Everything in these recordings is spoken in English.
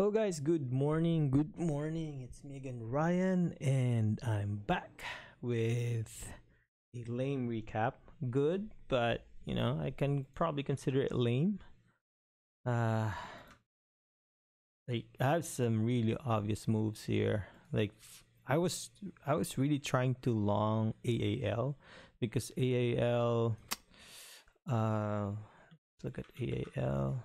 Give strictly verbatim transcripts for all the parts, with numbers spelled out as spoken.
Hello guys, good morning, good morning. It's me again, Ryan, and I'm back with a lame recap. Good, but you know, I can probably consider it lame. Uh, like I have some really obvious moves here. Like I was, I was really trying to long A A L because A A L. Uh, let's look at A A L.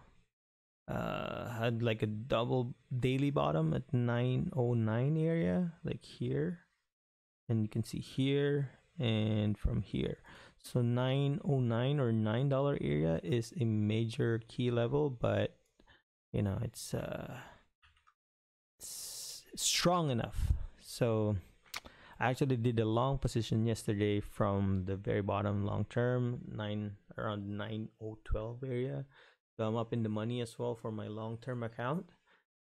Uh, had like a double daily bottom at nine oh nine area, like here, and you can see here and from here. So nine oh nine or nine dollar area is a major key level, but you know, it's uh it's strong enough. So I actually did a long position yesterday from the very bottom, long term, nine around nine oh twelve area. So I'm up in the money as well for my long-term account.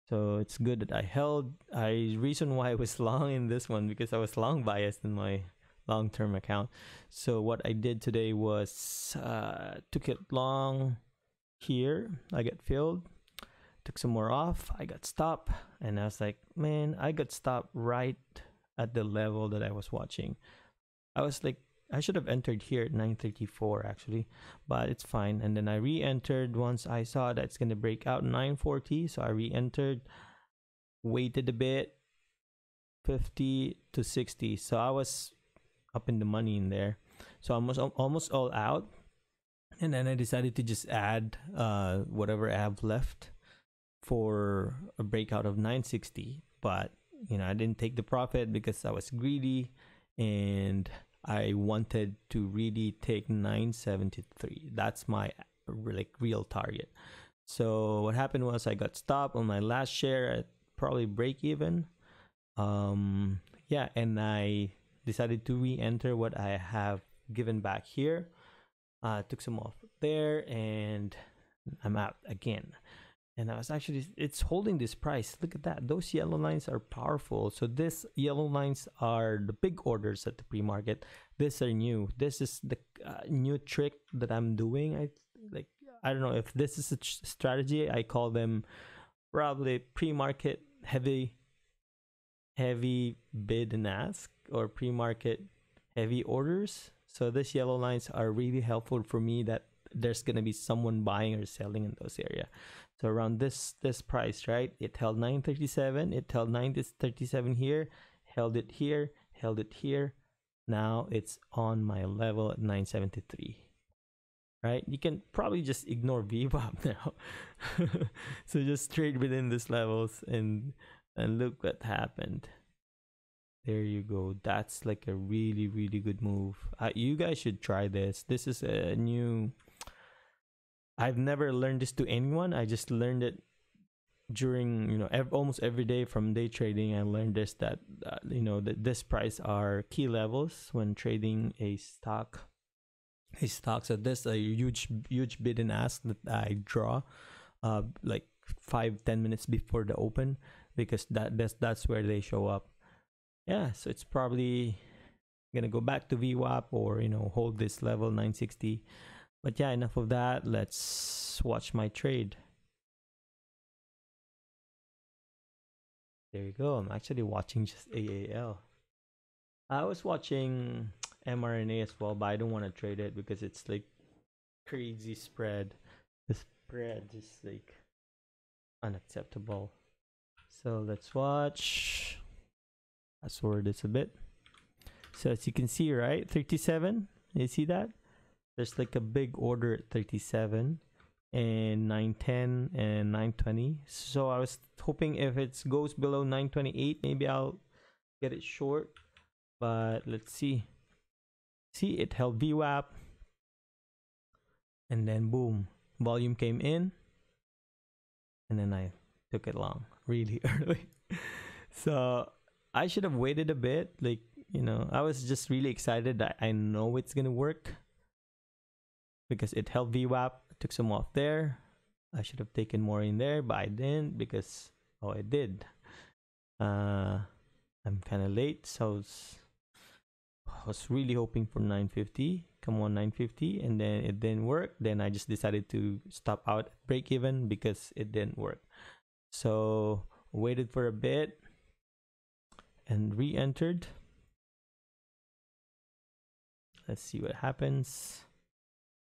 So it's good that I held. I reason why I was long in this one because I was long biased in my long-term account. So what I did today was uh, took it long here. I got filled, took some more off. I got stopped, and I was like, man, I got stopped right at the level that I was watching. I was like, I should have entered here at nine thirty-four actually, but it's fine. And then I re-entered once I saw that it's going to break out nine forty. So I re-entered, waited a bit, fifty to sixty. So I was up in the money in there. So almost, almost all out. And then I decided to just add uh, whatever I have left for a breakout of nine sixty. But, you know, I didn't take the profit because I was greedy and I wanted to really take nine seventy-three. That's my like real target. So what happened was I got stopped on my last share at probably break even. Um, yeah, and I decided to re-enter what I have given back here. Uh, took some off there, and I'm out again. And I was actually, it's holding this price. Look at that. Those yellow lines are powerful. So these yellow lines are the big orders at the pre-market. These are new. This is the uh, new trick that I'm doing. I like. I don't know if this is a strategy. I call them probably pre-market heavy, heavy bid and ask, or pre-market heavy orders. So these yellow lines are really helpful for me. That there's gonna be someone buying or selling in those area. So around this this price, right? It held nine thirty-seven, it held nine thirty-seven here, held it here, held it here. Now it's on my level at nine seventy-three. Right? You can probably just ignore V WAP now. So just trade within these levels and and look what happened. There you go. That's like a really really good move. Uh, you guys should try this. This is a new. I've never learned this to anyone. I just learned it during, you know, ev almost every day from day trading. I learned this, that, uh, you know, that this price are key levels when trading a stock. A stock. So this a huge, huge bid and ask that I draw uh, like five, ten minutes before the open, because that, that's, that's where they show up. Yeah, so it's probably going to go back to V WAP or, you know, hold this level nine sixty. But yeah, enough of that. Let's watch my trade. There you go. I'm actually watching just A A L. I was watching m R N A as well, but I don't want to trade it because it's like crazy spread. The spread is like unacceptable. So let's watch. Fast forward this a bit. So as you can see, right? thirty-seven. You see that? There's like a big order at thirty-seven and nine ten and nine twenty. So I was hoping if it goes below nine twenty-eight, maybe I'll get it short. But let's see. See, it held V WAP. And then boom, volume came in. And then I took it long really early. So I should have waited a bit. Like, you know, I was just really excited that I know it's going to work. Because it held V WAP, took some off there. I should have taken more in there, but I didn't because, oh, I did. Uh, I'm kind of late, so I was, I was really hoping for nine fifty. Come on, nine fifty, and then it didn't work. Then I just decided to stop out at break even because it didn't work. So waited for a bit and re-entered. Let's see what happens.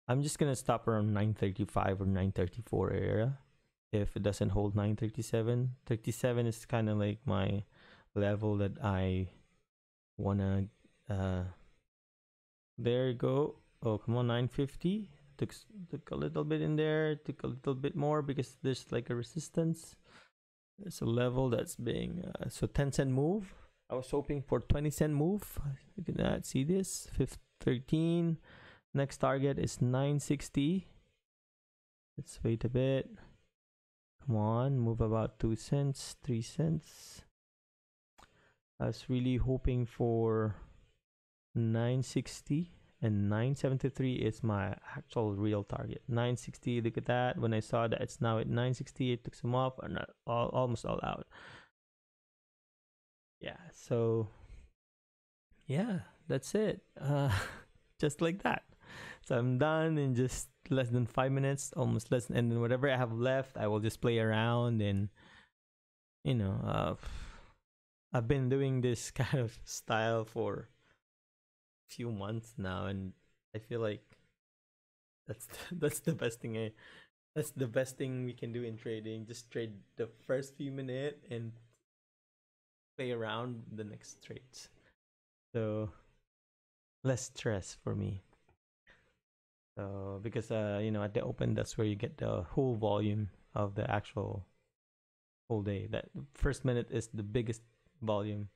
I'm just gonna stop around nine thirty-five or nine thirty-four area if it doesn't hold nine thirty-seven. thirty-seven is kind of like my level that I wanna. Uh, there you go. Oh, come on, nine fifty. Took, took a little bit in there, took a little bit more because there's like a resistance. There's a level that's being, uh, so ten cent move. I was hoping for twenty cent move. You cannot see this. thirteen. Next target is nine sixty. Let's wait a bit. Come on, move about two cents, three cents. I was really hoping for nine sixty. And nine seventy-three is my actual real target. nine sixty, look at that. When I saw that it's now at nine sixty, it took some off and all, almost all out. Yeah, so yeah, that's it. Uh, just like that. So I'm done in just less than five minutes, almost less. And then whatever I have left, I will just play around and, you know, uh, I've been doing this kind of style for few months now, and I feel like that's the, that's the best thing I, that's the best thing we can do in trading. Just trade the first few minutes and play around the next trades, so less stress for me. So because uh you know, at the open, that's where you get the whole volume of the actual whole day. That first minute is the biggest volume.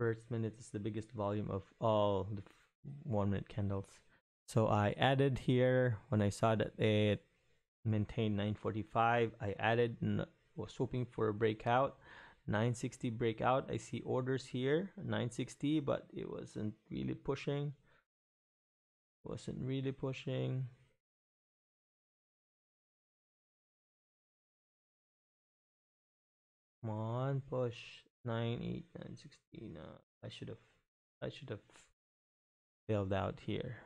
First minute is the biggest volume of all the one minute candles. So I added here when I saw that it maintained nine forty-five. I added and was hoping for a breakout. nine sixty breakout. I see orders here, nine sixty, but it wasn't really pushing. Wasn't really pushing. Come on, push. nine eight nine sixteen. Uh, I should have I should have bailed out here.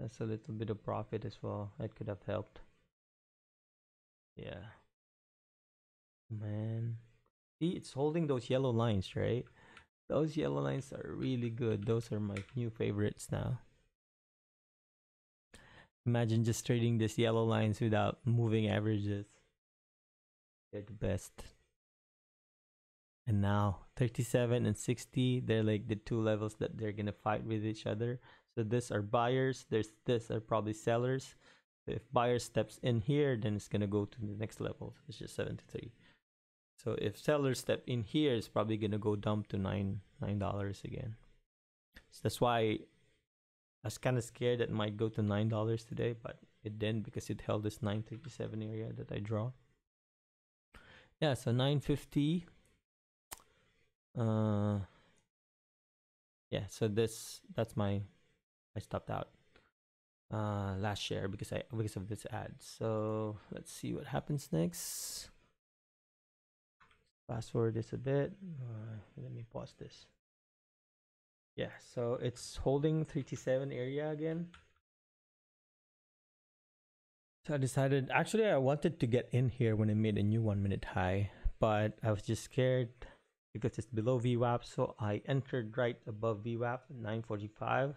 That's a little bit of profit as well. That could have helped. Yeah, man, see, it's holding those yellow lines, right? Those yellow lines are really good. Those are my new favorites now. Imagine just trading these yellow lines without moving averages. They're the best. And now thirty-seven and sixty, they're like the two levels that they're gonna fight with each other. So this are buyers, there's this are probably sellers. So if buyer steps in here, then it's gonna go to the next level, which is seventy-three. So if sellers step in here, it's probably gonna go dump to nine nine dollars again. So that's why I was kind of scared that it might go to nine dollars today, but it didn't because it held this nine thirty-seven area that I draw. Yeah, so nine fifty. Uh yeah, so this that's my I stopped out uh last share because I because of this ad. So let's see what happens next. Fast forward this a bit. Uh, let me pause this. Yeah, so it's holding thirty-seven area again. So I decided, actually I wanted to get in here when I made a new one minute high, but I was just scared because it's below V WAP, so I entered right above V WAP, nine forty-five.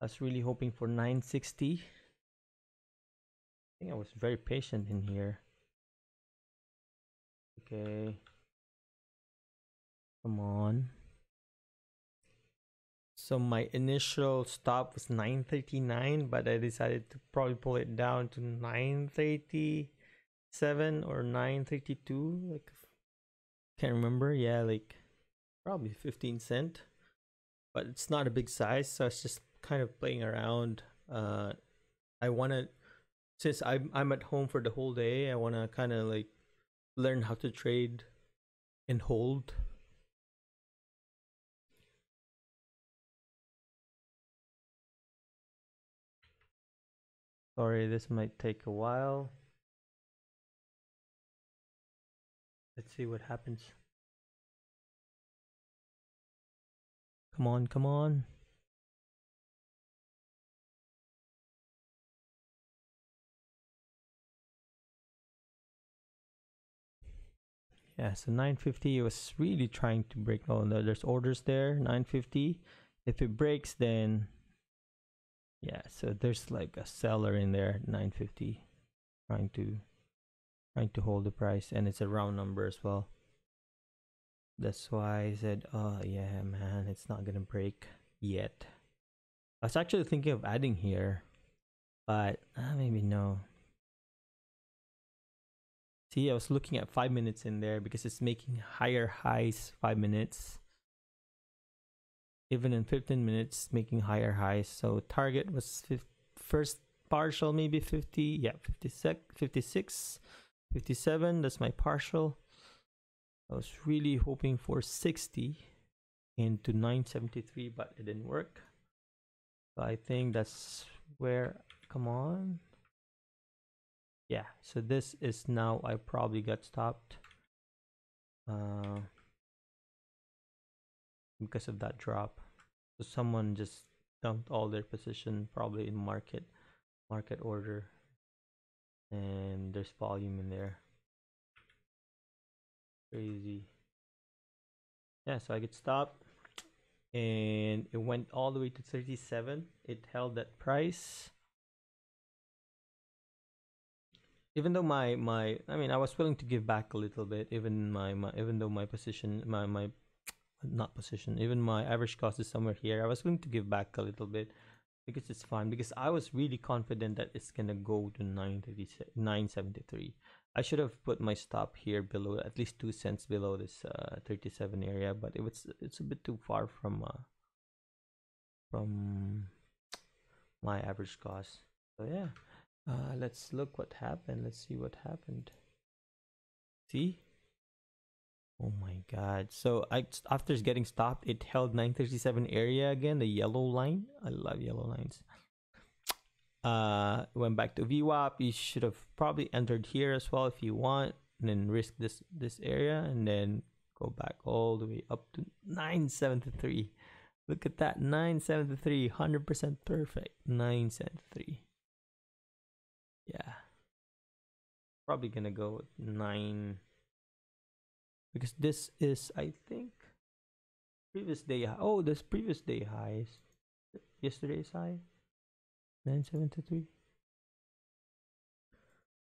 I was really hoping for nine sixty. I think I was very patient in here. Okay. Come on. So my initial stop was nine thirty-nine, but I decided to probably pull it down to nine thirty-seven or nine thirty-two. Like, can't remember. Yeah, like probably fifteen cent, but it's not a big size, so it's just kind of playing around. uh I want to, since I'm, I'm at home for the whole day, I want to kind of like learn how to trade and hold. Sorry, this might take a while. Let's see what happens. Come on, come on. Yeah, so nine fifty it was really trying to break. Oh no, there's orders there. Nine fifty, if it breaks, then yeah, so there's like a seller in there. Nine fifty trying to trying to hold the price, and it's a round number as well. That's why I said, oh yeah man, it's not gonna break yet. I was actually thinking of adding here, but uh, maybe no. See, I was looking at five minutes in there because it's making higher highs. Five minutes, even in fifteen minutes, making higher highs. So target was first partial, maybe fifty. Yeah, fifty-six, fifty-seven, that's my partial. I was really hoping for sixty into nine seventy-three, but it didn't work. So I think that's where, come on. Yeah, so this is now, I probably got stopped uh, because of that drop. So someone just dumped all their position, probably in market market order, and there's volume in there. Crazy. Yeah, so I get stopped, and it went all the way to thirty-seven. It held that price. Even though my my I mean, I was willing to give back a little bit, even my, my even though my position my my not position even my average cost is somewhere here. I was willing to give back a little bit because it's fine, because I was really confident that it's gonna go to nine seventy-three. I should have put my stop here below, at least two cents below this uh, thirty-seven area, but it was it's a bit too far from uh, from my average cost. So yeah. Uh, let's look what happened. Let's see what happened. See? Oh my god. So I, after getting stopped, it held nine thirty-seven area again, the yellow line. I love yellow lines. Uh, went back to V WAP. You should have probably entered here as well if you want, and then risk this this area, and then go back all the way up to nine seventy-three. Look at that, nine seventy-three, one hundred percent perfect. nine seventy-three. Yeah, probably gonna go with nine, because this is, I think, previous day high. Oh, this previous day high is yesterday's high, nine seventy-three.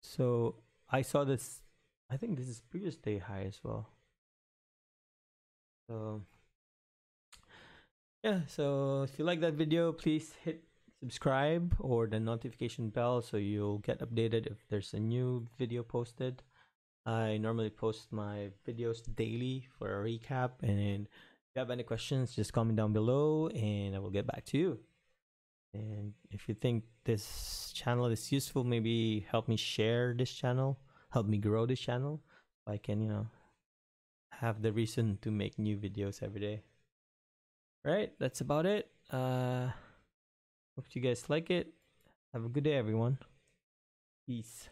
So I saw this, I think this is previous day high as well. So yeah, so if you like that video, please hit subscribe or the notification bell so you'll get updated if there's a new video posted. I normally post my videos daily for a recap, and if you have any questions, just comment down below and I will get back to you. And if you think this channel is useful, maybe help me share this channel, help me grow this channel, so I can, you know, have the reason to make new videos every day. Right, that's about it. uh Hope you guys like it. Have a good day, everyone. Peace.